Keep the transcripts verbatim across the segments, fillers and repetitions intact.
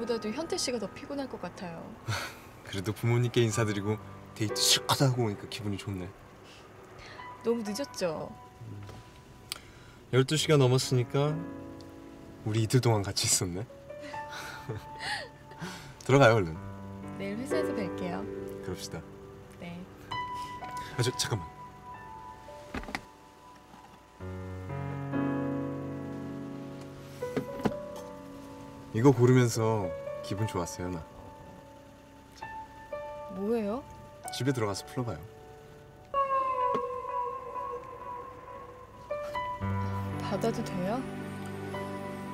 저보다도 현태 씨가 더 피곤할 것 같아요. 그래도 부모님께 인사드리고 데이트 실컷 하고 오니까 기분이 좋네. 너무 늦었죠? 열두 시가 넘었으니까 우리 이틀 동안 같이 있었네. 들어가요, 얼른. 내일 회사에서 뵐게요. 그럽시다. 네. 아, 저, 잠깐만. 이거 고르면서 기분 좋았어요, 나. 뭐예요? 집에 들어가서 풀어봐요. 받아도 돼요?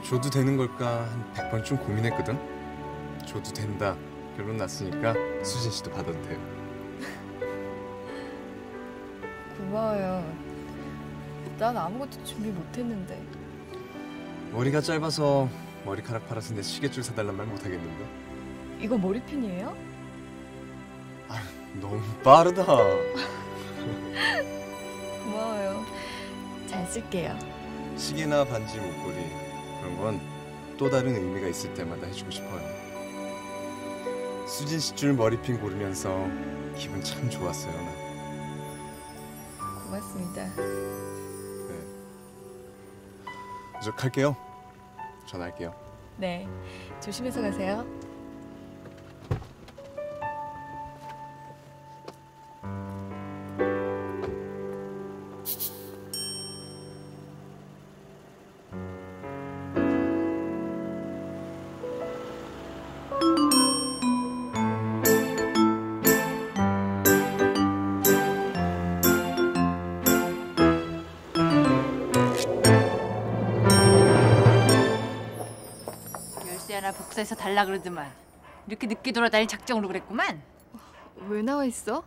줘도 되는 걸까 한 백 번쯤 고민했거든? 줘도 된다. 결론 났으니까 수진 씨도 받아도 돼요. 고마워요. 난 아무것도 준비 못했는데. 머리가 짧아서 머리카락 팔아서 내 시계줄 사달란 말 못하겠는데? 이거 머리핀이에요? 아, 너무 빠르다. 고마워요. 잘 쓸게요. 시계나 반지, 목걸이 그런 건 또 다른 의미가 있을 때마다 해주고 싶어요. 수진 씨 줄 머리핀 고르면서 기분 참 좋았어요, 나. 고맙습니다. 네. 저 갈게요. 전화할게요. 네, 조심해서 가세요. 복사해서 달라 그러더만. 이렇게 늦게 돌아다닐 작정으로 그랬구만. 왜 나와 있어?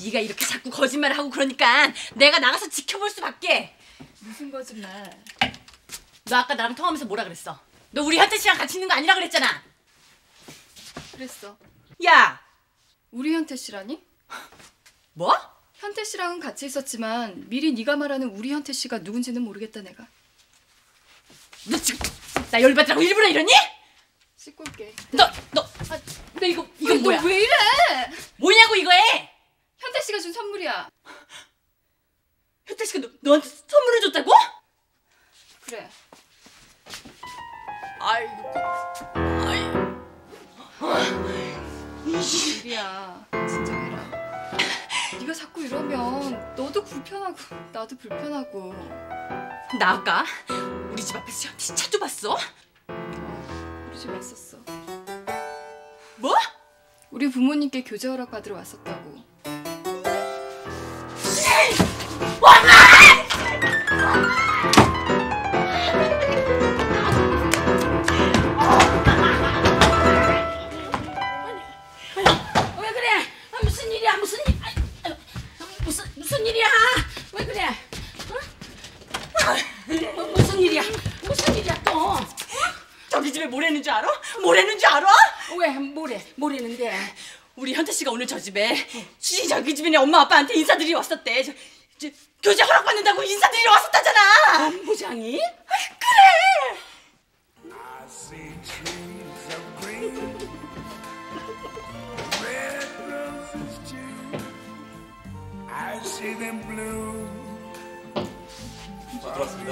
네가 이렇게 자꾸 거짓말을 하고 그러니까 내가 나가서 지켜볼 수밖에. 무슨 거짓말? 너 아까 나랑 통화하면서 뭐라 그랬어? 너 우리 현태 씨랑 같이 있는 거 아니라 그랬잖아. 그랬어. 야! 우리 현태 씨라니? 뭐? 현태 씨랑은 같이 있었지만 미리 네가 말하는 우리 현태 씨가 누군지는 모르겠다, 내가. 너 지금 나 열받으라고 일부러 이러니? 씻고 올게. 너! 너! 아, 너 이거, 이거 뭐야? 너 왜 이래? 뭐냐고 이거에! 현태 씨가 준 선물이야. 현태 씨가 너, 너한테 선물을 줬다고? 그래. 아이고. 아이고. 무슨 일이야. 진정해라. 네가 자꾸 이러면 너도 불편하고 나도 불편하고. 나 아까 우리 집 앞에서 현태 차도 봤어? 어, 우리 집 왔었어. 뭐? 우리 부모님께 교제 허락 받으러 왔었다고. 아니, 왜 그래? 아, 무슨 일이야? 무슨 일? 아, 무슨 무슨 일이야? 왜 그래? 어, 무슨 일이야? 무슨 일이야 또? 어? 저기 집에 뭘 했는지 알아? 뭘 했는지 알아? 왜? 뭐래? 뭘 했는데? 우리 현태 씨가 오늘 저 집에 어. 지, 저기 집에 엄마 아빠한테 인사드리러 왔었대. 저, 저, 교제 허락받는다고 인사드리러 왔었다잖아. 본부장이? 그래!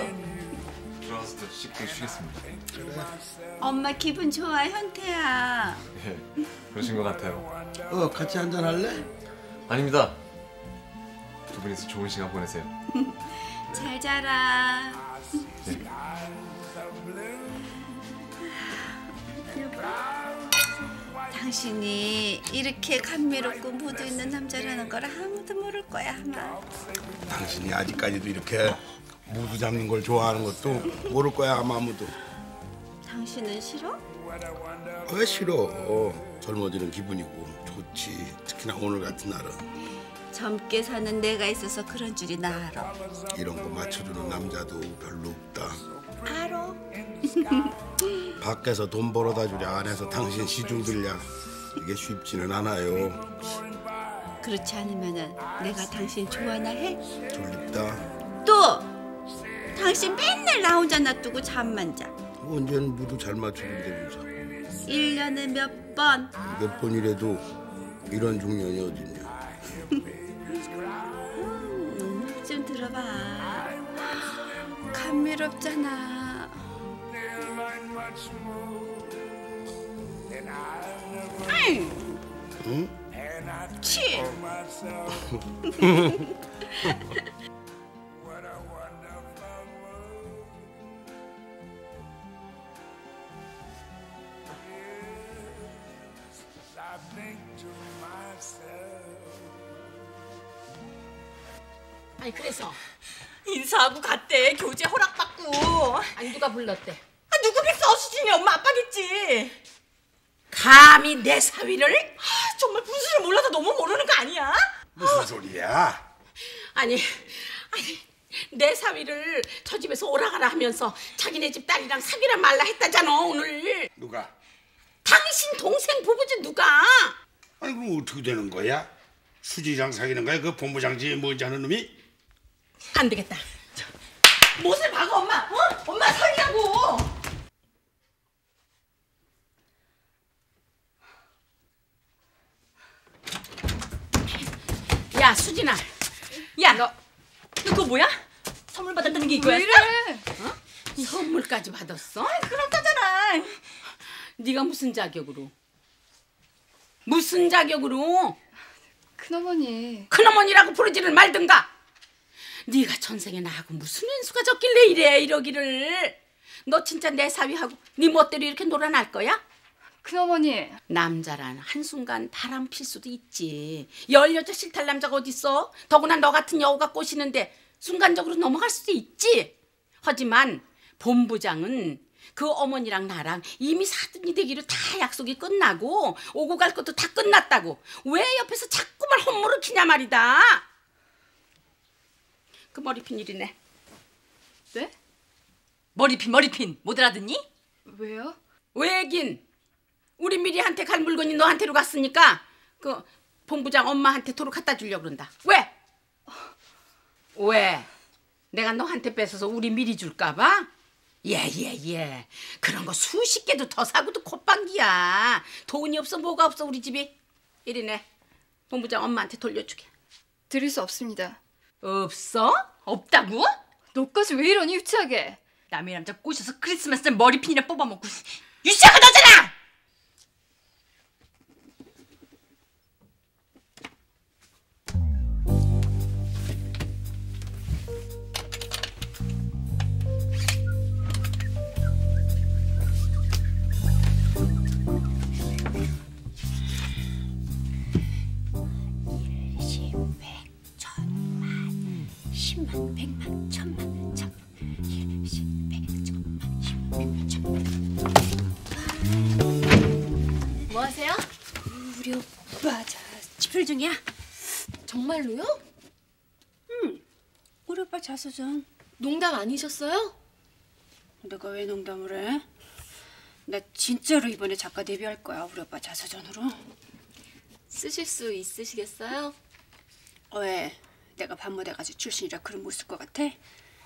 들어왔습니다. 들어와서 씻고 쉬겠습니다. 엄마 기분 좋아, 현태야. 예, 그러신 것 같아요. 어, 같이 한잔 할래? 아닙니다. 두 분이서 좋은 시간 보내세요. 잘 자라. 네. 당신이 이렇게 감미롭고 무드 있는 남자라는 걸 아무도 모를 거야, 아마. 당신이 아직까지도 이렇게 무드 잡는 걸 좋아하는 것도 모를 거야, 아마 아무도. 당신은 싫어? 왜 싫어? 젊어지는 기분이고 좋지. 특히나 오늘 같은 날은. 젊게 사는 내가 있어서 그런 줄이나 알아. 이런 거 맞춰주는 남자도 별로 없다. 알아. 밖에서 돈 벌어다 주랴 안에서 당신 시중 들랴. 이게 쉽지는 않아요. 그렇지 않으면은 내가 당신 좋아나 해? 졸립다. 또! 당신 맨날 나 혼자 놔두고 잠만 자. 언제는 무도 잘 맞추는데 무서. 일 년에 몇 번? 몇 번이라도 이런 중년이 어딨냐. 음악 좀 들어봐. 감미롭잖아. 응? 치! I think to myself. 아니 그래서 인사하고 갔대. 교재 허락받고. 아니 누가 불렀대? 아 누구겠어. 수진이 엄마 아빠겠지. 감히 내 사위를? 아, 정말 분수를 몰라서 너무 모르는 거 아니야? 무슨 어. 소리야? 아니 아니 내 사위를 저 집에서 오라가라 하면서 자기네 집 딸이랑 사귀라 말라 했다잖아 오늘. 누가? 당신 동생 부부지 누가? 아니 그럼 어떻게 되는 거야? 수지랑 사귀는 거야? 그 본부장지 뭔지 하는 놈이? 안 되겠다. 자, 못을 박아 엄마. 어? 엄마 살려고. 야 수진아. 야 너 너 그거 뭐야? 선물 받았다는 게 이거야? 왜 이래? 어? 선물까지 받았어? 아이, 그렇다잖아. 네가 무슨 자격으로? 무슨 자격으로? 큰어머니. 큰어머니라고 부르지를 말든가. 네가 전생에 나하고 무슨 연수가 적길래 이래 이러기를. 너 진짜 내 사위하고 네 멋대로 이렇게 놀아날 거야? 큰어머니. 남자란 한순간 바람 필 수도 있지. 열 여자 실탈 남자가 어딨어? 더구나 너 같은 여우가 꼬시는데 순간적으로 넘어갈 수도 있지. 하지만 본부장은 그 어머니랑 나랑 이미 사돈이 되기로 다 약속이 끝나고 오고 갈 것도 다 끝났다고. 왜 옆에서 자꾸만 헛무르키냐 말이다. 그 머리핀 일이네. 네? 머리핀 머리핀 못 알아듣니? 왜요? 왜긴. 우리 미리한테 갈 물건이 너한테로 갔으니까 그 본부장 엄마한테 도로 갖다 주려고 그런다. 왜? 왜? 내가 너한테 뺏어서 우리 미리 줄까 봐? 예예예 예, 예. 그런 거 수십 개도 더 사고도 콧방귀야. 돈이 없어 뭐가 없어 우리 집이. 이리네 본부장 엄마한테 돌려주게. 드릴 수 없습니다. 없어? 없다고? 너까지 왜 이러니 유치하게. 남의 남자 꼬셔서 크리스마스 날 머리핀이나 뽑아먹고. 유치하게 너잖아. 십만, 백만, 천만, 천, 십, 백, 천만, 십만, 천만. 뭐 하세요? 우리 오빠 자 집필 중이야. 정말로요? 응. 우리 오빠 자수전. 농담 아니셨어요? 내가 왜 농담을 해? 나 진짜로 이번에 작가 데뷔할 거야. 우리 오빠 자수전으로. 쓰실 수 있으시겠어요? 왜? 내가 반무대 가수 출신이라 글은 못 쓸 것 같아?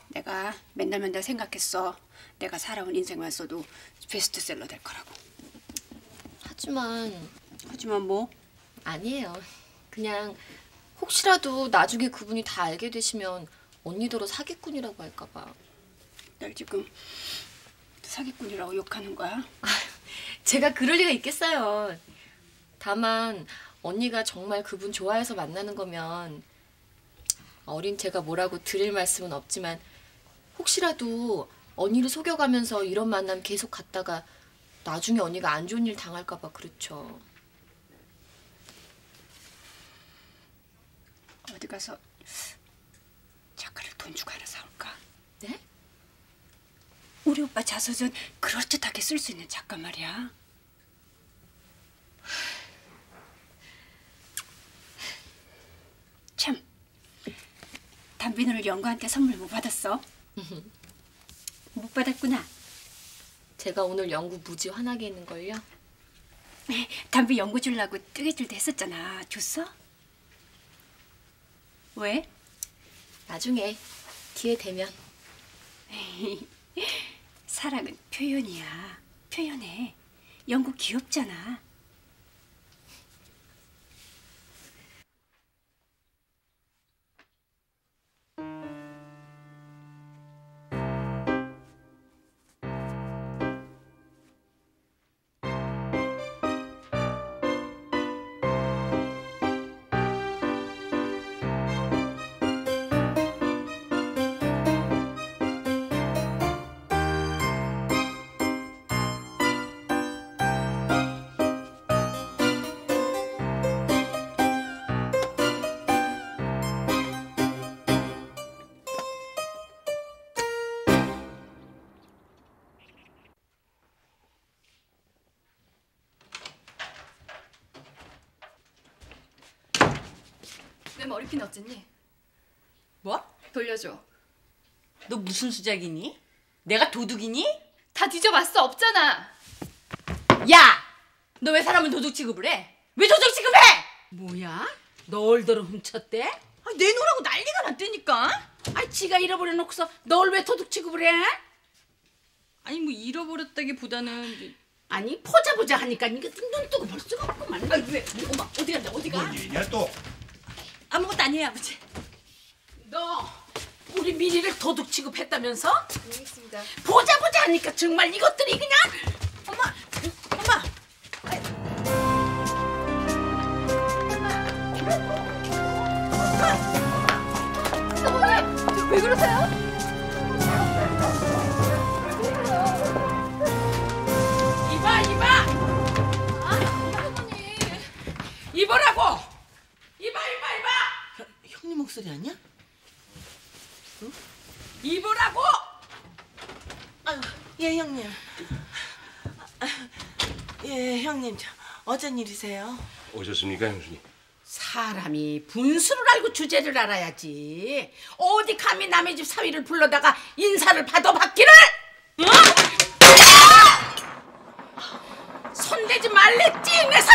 내가 맨날 맨날 생각했어. 내가 살아온 인생만 써도 베스트셀러 될 거라고. 하지만... 하지만 뭐? 아니에요. 그냥 혹시라도 나중에 그분이 다 알게 되시면 언니더러 사기꾼이라고 할까 봐. 날 지금 사기꾼이라고 욕하는 거야? 제가 그럴 리가 있겠어요. 다만 언니가 정말 그분 좋아해서 만나는 거면 어린 제가 뭐라고 드릴 말씀은 없지만 혹시라도 언니를 속여가면서 이런 만남 계속 갔다가 나중에 언니가 안 좋은 일 당할까 봐 그렇죠. 어디 가서 작가를 돈 주고 하나 사올까? 네? 우리 오빠 자서전 그럴듯하게 쓸 수 있는 작가 말이야. 참. 담비노를 영가한테 선물 못 받았어? 못 받았구나. 제가 오늘 연구 무지 환하게 있는걸요? 담비 연구 주려고 뜨개질도 했었잖아. 줬어? 왜? 나중에 기회 되면. 사랑은 표현이야. 표현해. 영국 귀엽잖아. 머리핀 어쨌니? 뭐? 돌려줘. 너 무슨 수작이니? 내가 도둑이니? 다 뒤져봤어. 없잖아. 야! 너 왜 사람을 도둑 취급을 해? 왜 도둑 취급해? 뭐야? 널더러 훔쳤대? 아니, 내놓으라고 난리가 났다니까. 아니 지가 잃어버려놓고서 널 왜 도둑 취급을 해? 아니 뭐 잃어버렸다기보다는 아니 보자보자 하니까 니가 눈 뜨고 볼 수가 없구만. 아니 왜? 엄마 어디 간다 어디 가? 뭔 일이야 또? 아무것도 아니에요, 아버지. 너 우리 미리를 도둑 취급했다면서? 알겠습니다. 보자 보자 하니까 정말 이것들이 그냥. 엄마, 엄마. 엄마, 엄마. 왜 그러세요? 이봐, 이봐. 아, 어머니. 이보라고. 형님 목소리 아니야? 응? 입으라고! 아유, 예 형님. 아, 예 형님, 저, 어쩐 일이세요? 오셨습니까 형수님? 사람이 분수를 알고 주제를 알아야지. 어디 감히 남의 집 사위를 불러다가 인사를 받아 받기를! 응? 손대지 말랬지! 내